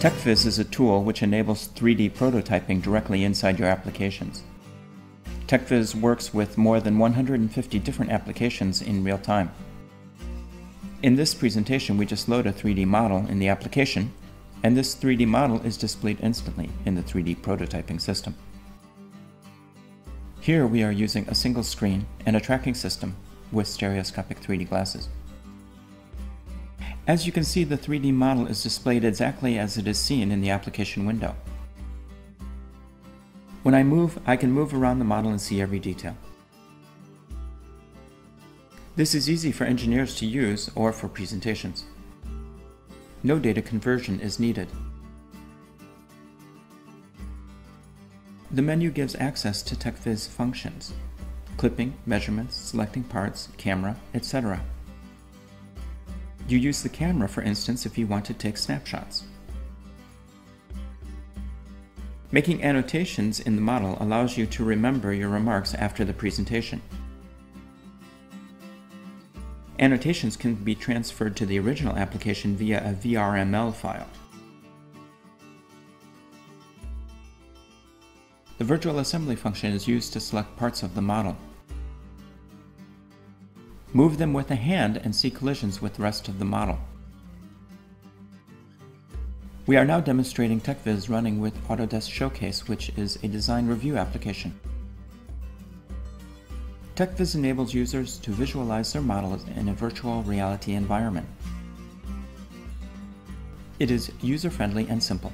TechViz is a tool which enables 3D prototyping directly inside your applications. TechViz works with more than 150 different applications in real time. In this presentation, we just load a 3D model in the application, and this 3D model is displayed instantly in the 3D prototyping system. Here we are using a single screen and a tracking system with stereoscopic 3D glasses. As you can see, the 3D model is displayed exactly as it is seen in the application window. When I can move around the model and see every detail. This is easy for engineers to use or for presentations. No data conversion is needed. The menu gives access to TechViz functions: clipping, measurements, selecting parts, camera, etc. You use the camera, for instance, if you want to take snapshots. Making annotations in the model allows you to remember your remarks after the presentation. Annotations can be transferred to the original application via a VRML file. The virtual assembly function is used to select parts of the model. Move them with a hand and see collisions with the rest of the model. We are now demonstrating TechViz running with Autodesk Showcase, which is a design review application. TechViz enables users to visualize their models in a virtual reality environment. It is user-friendly and simple.